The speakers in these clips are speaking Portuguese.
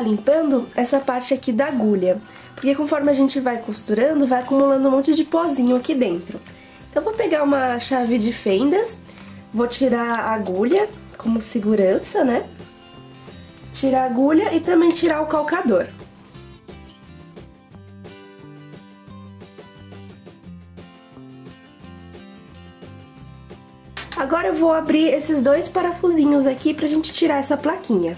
tá limpando essa parte aqui da agulha, porque conforme a gente vai costurando, vai acumulando um monte de pozinho aqui dentro. Então vou pegar uma chave de fendas, vou tirar a agulha como segurança, né? Tirar a agulha e também tirar o calcador. Agora eu vou abrir esses dois parafusinhos aqui pra gente tirar essa plaquinha.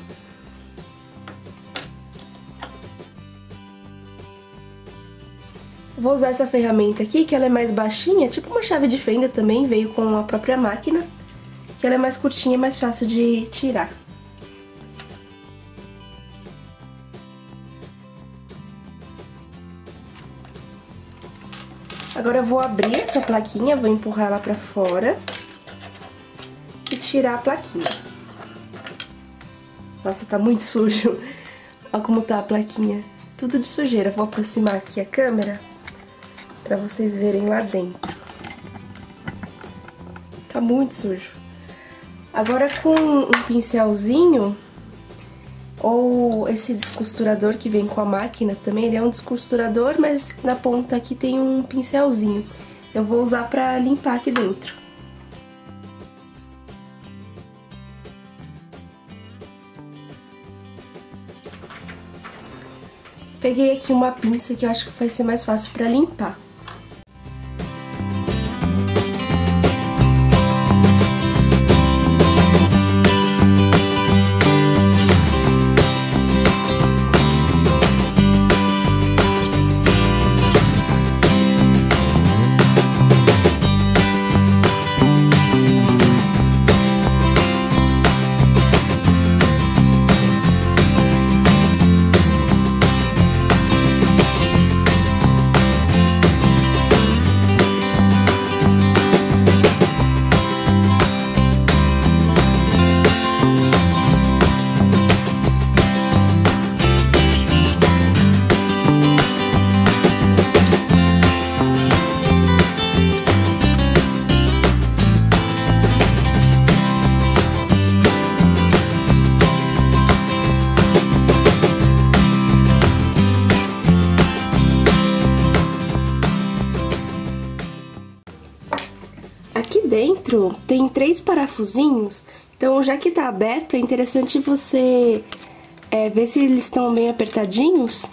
Vou usar essa ferramenta aqui, que ela é mais baixinha, tipo uma chave de fenda também, veio com a própria máquina, que ela é mais curtinha e mais fácil de tirar. Agora eu vou abrir essa plaquinha, vou empurrar ela pra fora e tirar a plaquinha. Nossa, tá muito sujo. Olha como tá a plaquinha, tudo de sujeira. Vou aproximar aqui a câmera pra vocês verem lá dentro. Tá muito sujo. Agora com um pincelzinho, ou esse descosturador que vem com a máquina também, ele é um descosturador, mas na ponta aqui tem um pincelzinho. Eu vou usar pra limpar aqui dentro. Peguei aqui uma pinça que eu acho que vai ser mais fácil pra limpar. Dentro tem 3 parafusinhos, então já que tá aberto é interessante você ver se eles estão bem apertadinhos.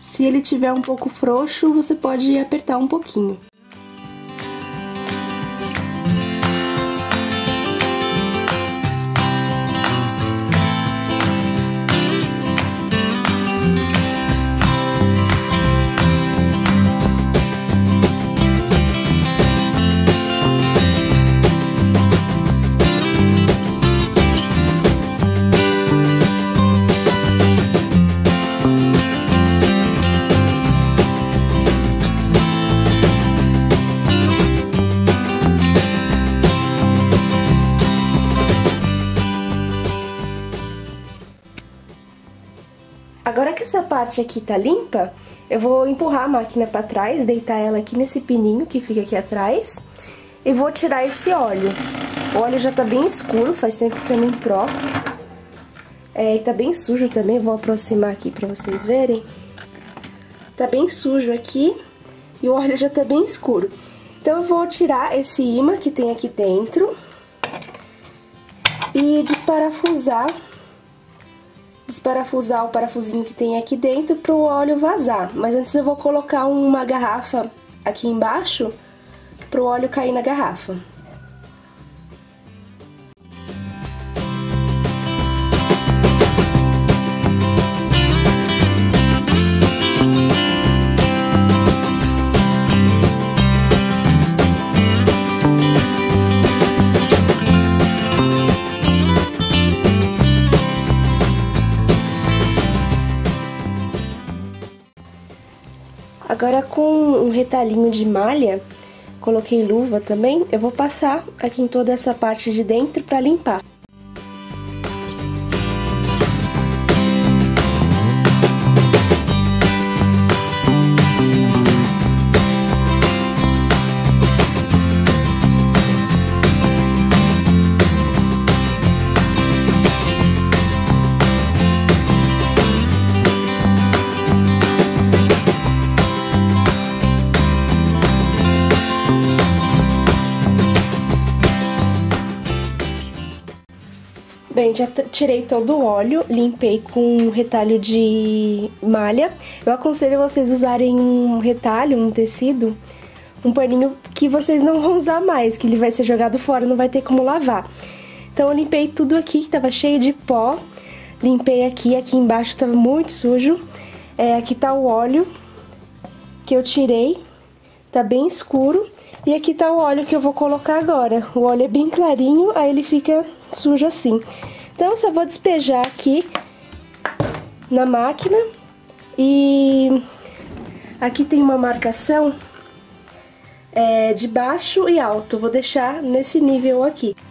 Se ele tiver um pouco frouxo, você pode apertar um pouquinho. Agora que essa parte aqui tá limpa, eu vou empurrar a máquina pra trás, deitar ela aqui nesse pininho que fica aqui atrás e vou tirar esse óleo. O óleo já tá bem escuro, faz tempo que eu não troco. E tá bem sujo também, vou aproximar aqui pra vocês verem. Tá bem sujo aqui e o óleo já tá bem escuro. Então eu vou tirar esse imã que tem aqui dentro e desparafusar o parafusinho que tem aqui dentro para o óleo vazar. Mas antes eu vou colocar uma garrafa aqui embaixo para o óleo cair na garrafa. Agora com um retalhinho de malha, coloquei luva também, eu vou passar aqui em toda essa parte de dentro para limpar. Bem, já tirei todo o óleo, limpei com um retalho de malha. Eu aconselho vocês usarem um retalho, um tecido, um paninho que vocês não vão usar mais, que ele vai ser jogado fora, não vai ter como lavar. Então eu limpei tudo aqui, que tava cheio de pó, limpei aqui embaixo tava muito sujo. Aqui tá o óleo que eu tirei, tá bem escuro. E aqui tá o óleo que eu vou colocar agora. O óleo é bem clarinho, aí ele fica sujo assim. Então eu só vou despejar aqui na máquina. E aqui tem uma marcação de baixo e alto. Vou deixar nesse nível aqui.